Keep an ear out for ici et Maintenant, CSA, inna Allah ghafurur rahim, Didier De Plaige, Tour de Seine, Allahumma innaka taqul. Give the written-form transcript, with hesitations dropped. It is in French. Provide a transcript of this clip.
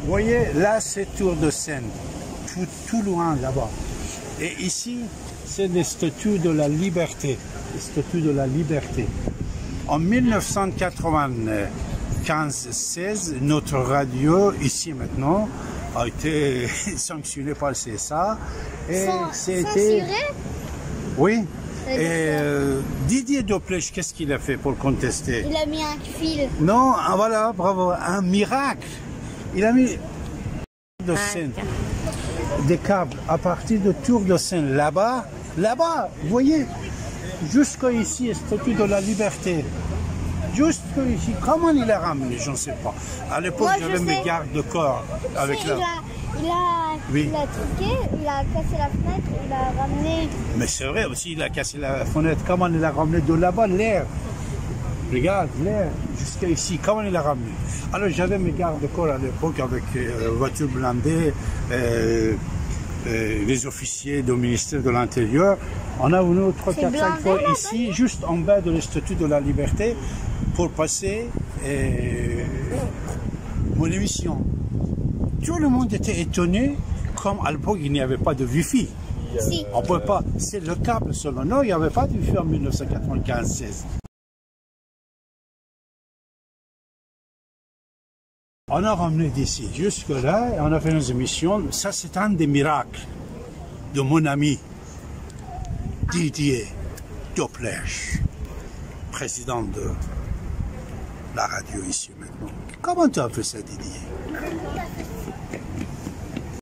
Vous voyez, là c'est Tour de Seine, tout loin là-bas. Et ici, c'est des statues de la liberté. Les statues de la liberté. En 1995-16, notre radio, ici maintenant, a été sanctionnée par le CSA. Et c'était... Oui. Et Didier De Plaige, qu'est-ce qu'il a fait pour contester? Il a mis un fil. Non, ah, voilà, bravo, un miracle. Il a mis de Seine, des câbles à partir de Tour de Seine, là-bas, là-bas, vous voyez, jusqu'à ici, statue de la liberté. Juste ici, comment il a ramené, je ne sais pas. À l'époque, j'avais mes gardes de corps avec la... Il a truqué, il a cassé la fenêtre, il a ramené... Mais c'est vrai aussi, il a cassé la fenêtre. Comment il a ramené de là-bas l'air? Regarde, l'air, jusqu'à ici, comment il a ramené? Alors j'avais mes gardes de corps à l'époque avec voiture blindée, les officiers du ministère de l'Intérieur. On a venu 3, 4, 5 fois ici, juste en bas de la statue de la liberté, pour passer mon émission. Tout le monde était étonné, comme à l'époque il n'y avait pas de Wi-Fi. Si. On ne pouvait pas, c'est le câble seulement. Non, il n'y avait pas de Wi-Fi en 1995-16. On a ramené d'ici jusque-là, et on a fait nos émissions. Ça, c'est un des miracles de mon ami Didier De Plaige, président de la radio ici maintenant. Comment tu as fait ça, Didier?